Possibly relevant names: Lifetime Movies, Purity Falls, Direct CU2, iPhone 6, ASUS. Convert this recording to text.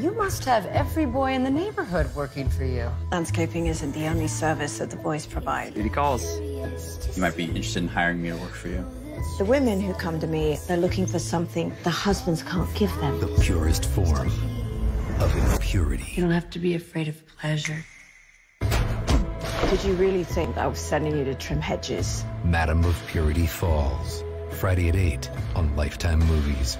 You must have every boy in the neighborhood working for you. Landscaping isn't the only service that the boys provide. Duty calls. You might be interested in hiring me to work for you. The women who come to me, they're looking for something the husbands can't give them. The purest form of impurity. You don't have to be afraid of pleasure. Did you really think I was sending you to trim hedges? Madam of Purity Falls, Friday at 8 on Lifetime Movies.